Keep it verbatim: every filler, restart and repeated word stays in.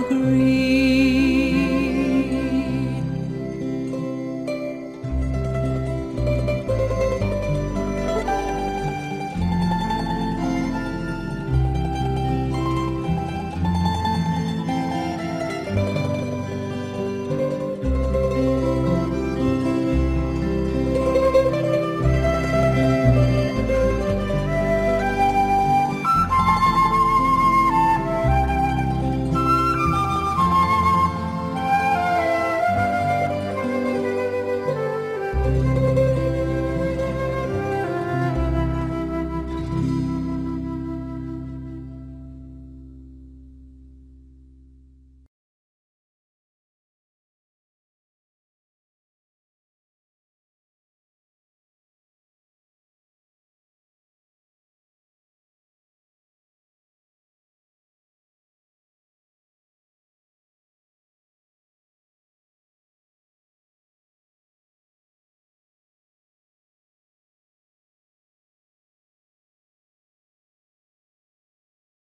Agree.